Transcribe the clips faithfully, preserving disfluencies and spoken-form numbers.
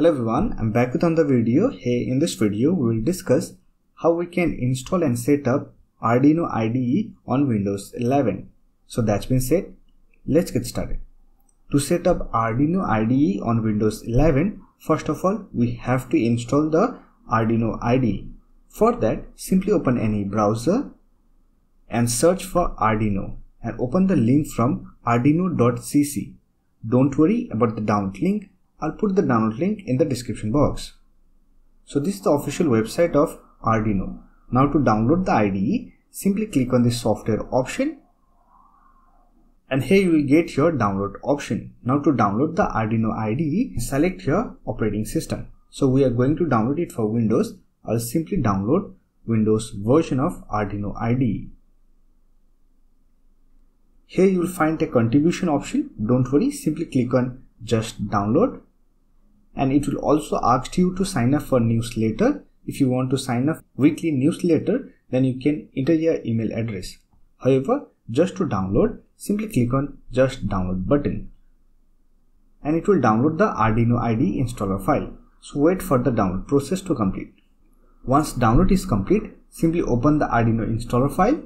Hello everyone, I'm back with another video. Hey, in this video we will discuss how we can install and set up Arduino I D E on Windows eleven. So that's been said, let's get started. To set up Arduino I D E on Windows eleven, first of all we have to install the Arduino I D E. For that, simply open any browser and search for Arduino and open the link from arduino dot c c. Don't worry about the download link. I'll put the download link in the description box. So this is the official website of Arduino. Now to download the I D E, simply click on the software option and here you will get your download option. Now to download the Arduino I D E, select your operating system. So we are going to download it for Windows. I'll simply download Windows version of Arduino I D E. Here you will find a contribution option. Don't worry, simply click on just download. And it will also ask you to sign up for newsletter. If you want to sign up weekly newsletter, then you can enter your email address. However, just to download, simply click on just download button and it will download the Arduino I D E installer file. So wait for the download process to complete. Once download is complete, simply open the Arduino installer file.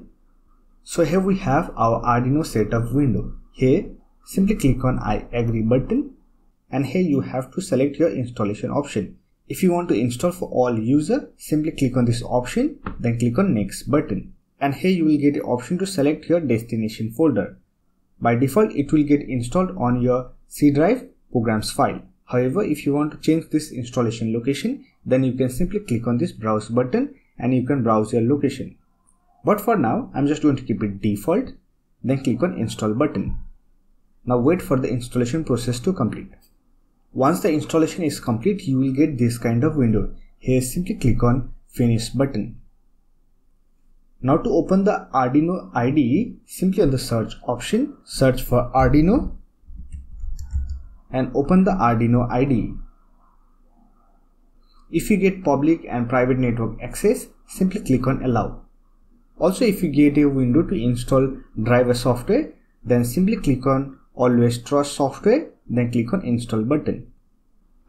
So here we have our Arduino setup window. Here simply click on I agree button and here you have to select your installation option. If you want to install for all user, simply click on this option, then click on next button and here you will get an option to select your destination folder. By default it will get installed on your C drive programs file. However, if you want to change this installation location, then you can simply click on this browse button and you can browse your location. But for now I'm just going to keep it default, then click on install button. Now wait for the installation process to complete. Once the installation is complete, you will get this kind of window. Here simply click on finish button. Now to open the Arduino I D E, simply on the search option, search for Arduino and open the Arduino I D E. If you get public and private network access, simply click on allow. Also, if you get a window to install driver software, then simply click on always trust software, then click on install button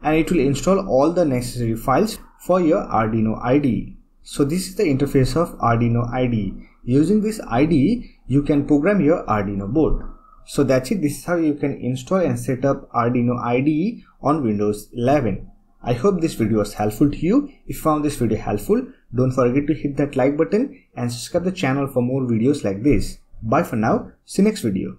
and it will install all the necessary files for your Arduino I D E. So this is the interface of Arduino I D E. Using this I D E you can program your Arduino board. So that's it. This is how you can install and set up Arduino I D E on Windows eleven. I hope this video was helpful to you. If you found this video helpful, don't forget to hit that like button and subscribe the channel for more videos like this. Bye for now, see you next video.